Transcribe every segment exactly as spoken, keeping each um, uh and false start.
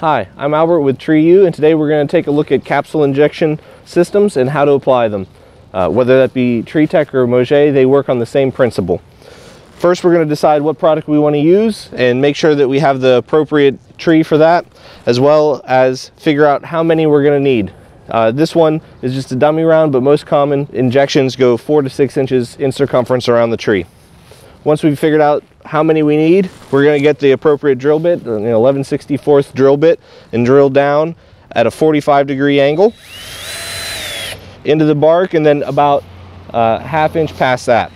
Hi, I'm Albert with TreeU, and today we're going to take a look at capsule injection systems and how to apply them. Uh, whether that be Tree Tech or Mauget, they work on the same principle. First, we're going to decide what product we want to use and make sure that we have the appropriate tree for that, as well as figure out how many we're going to need. Uh, this one is just a dummy round, but most common injections go four to six inches in circumference around the tree. Once we've figured out how many we need, we're going to get the appropriate drill bit, an eleven sixty-fourth drill bit, and drill down at a forty-five degree angle into the bark, and then about uh, half inch past that.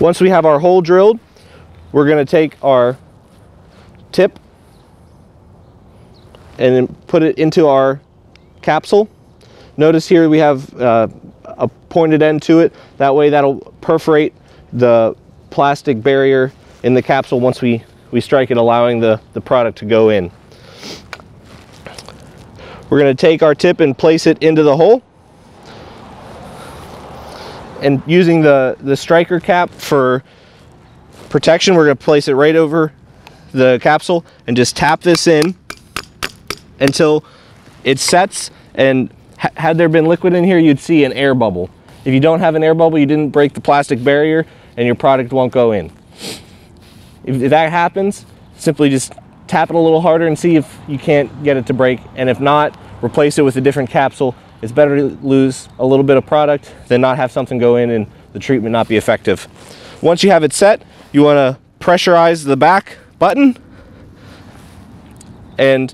Once we have our hole drilled, we're going to take our tip and then put it into our capsule. Notice here we have uh, a pointed end to it. That way that'll perforate the plastic barrier in the capsule once we, we strike it, allowing the, the product to go in. We're going to take our tip and place it into the hole. And using the, the striker cap for protection, we're going to place it right over the capsule and just tap this in until it sets. And had there been liquid in here, you'd see an air bubble. If you don't have an air bubble, you didn't break the plastic barrier and your product won't go in. If that happens, simply just tap it a little harder and see if you can't get it to break. And if not, replace it with a different capsule. It's better to lose a little bit of product than not have something go in and the treatment not be effective. Once you have it set, you want to pressurize the back button, and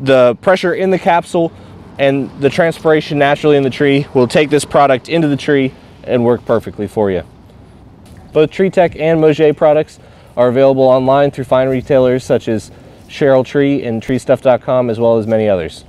the pressure in the capsule and the transpiration naturally in the tree will take this product into the tree and work perfectly for you. Both Tree Tech and Mauget products are available online through fine retailers such as Sherrill Tree and Tree Stuff dot com, as well as many others.